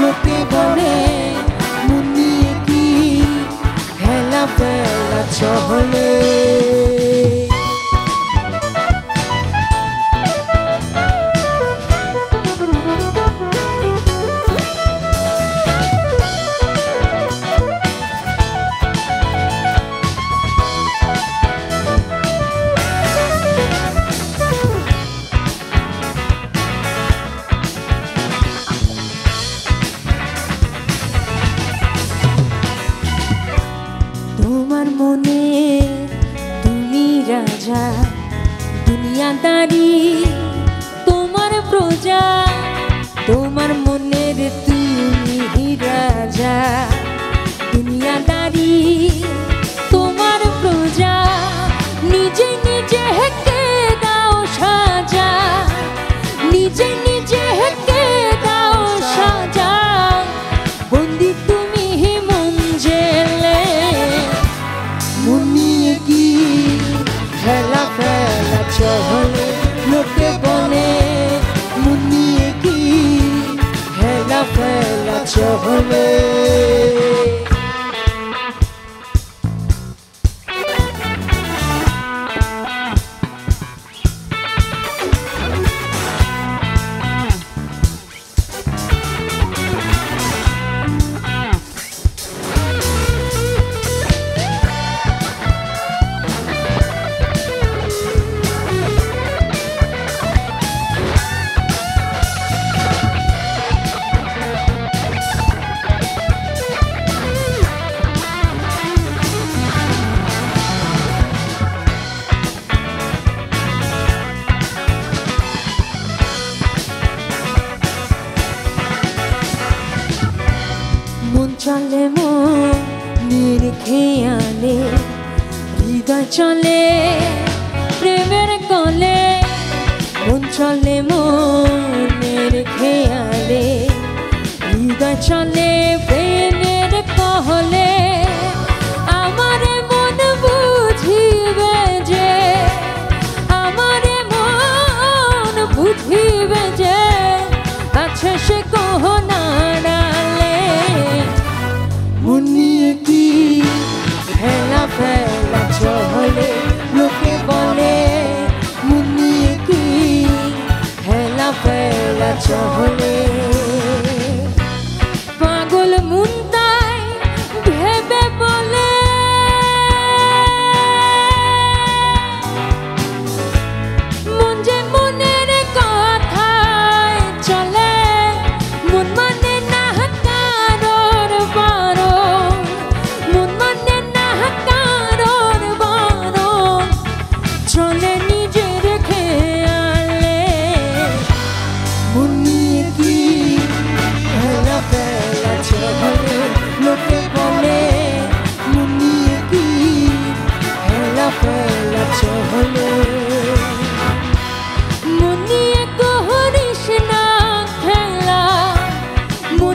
होते बड़े मुन्नी की हेला बेला चहले दुनियादारी तुमार प्रजा तुमार मनेर तुमी राजा दुनियादारी तुमार प्रजा निजे निजे के दाओ साजा निजे निजे के दाओ साजा बंदी तुमी ही मंजेले मुन्नी की हेला बेला चहले लोके बोले मुन्नी की हेला बेला चहले चले मेर खेयाले हृदय चले प्रेमर कले मन चले मेर खेयाले हृदय चले प्रेमर कहले आमारे मन बुझिबे जे आमारे मन बुझिबे जे आछे से कहना हेला चहले लोके बोले मुन्नी की हेला बेला चहले पागल मुन्ताई भेबे बोले मन जे मनेर कथाय चले मन माने ना कारोर बारो मुन्नी की हेला बेला चहले लोके बोले मुन्नी की हेला बेला चहले लोके बोले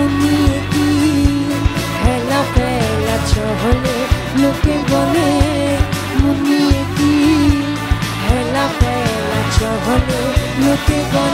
मुन्नी की हेला बेला चहले लोके बोले मुन्नी की हेला बेला चहले लोके।